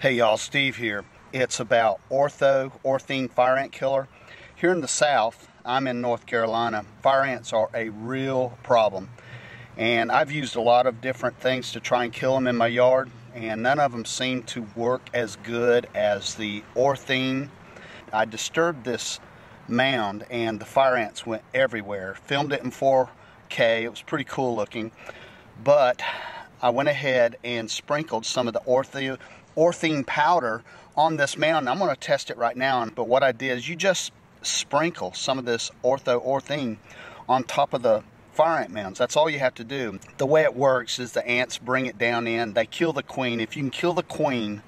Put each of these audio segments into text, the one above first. Hey y'all, Steve here. It's about Ortho Orthene fire ant killer. Here in the South, I'm in North Carolina, fire ants are a real problem. And I've used a lot of different things to try and kill them in my yard, and none of them seem to work as good as the Orthene. I disturbed this mound and the fire ants went everywhere. Filmed it in 4K, it was pretty cool looking. But I went ahead and sprinkled some of the Orthene powder on this mound. I'm going to test it right now, but what I did is you just sprinkle some of this Ortho Orthene on top of the fire ant mounds. That's all you have to do. The way it works is the ants bring it down in, they kill the queen. If you can kill the queen,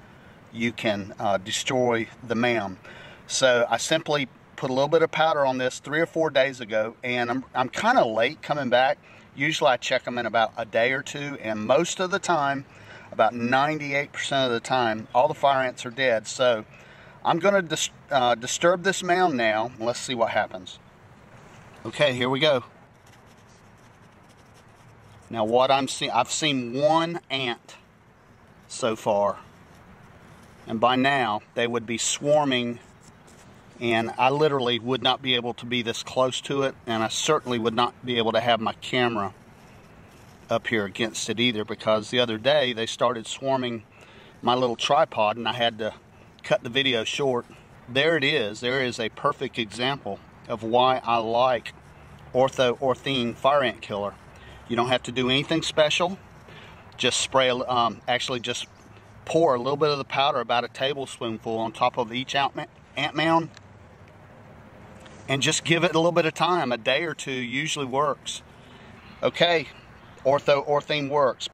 you can destroy the mound. So I simply put a little bit of powder on this 3 or 4 days ago, and I'm kind of late coming back. Usually I check them in about a day or two, and most of the time, about 98% of the time, all the fire ants are dead. So I'm going to disturb this mound now. Let's see what happens. Okay, here we go. Now what I've seen one ant so far, and by now they would be swarming, and I literally would not be able to be this close to it, and I certainly would not be able to have my camera up here against it either, because the other day they started swarming my little tripod and I had to cut the video short. There it is. There is a perfect example of why I like Ortho Orthene fire ant killer. You don't have to do anything special. Just spray, actually just pour a little bit of the powder, about a tablespoonful, on top of each ant mound, and just give it a little bit of time. A day or two usually works. Okay. Ortho Orthene works.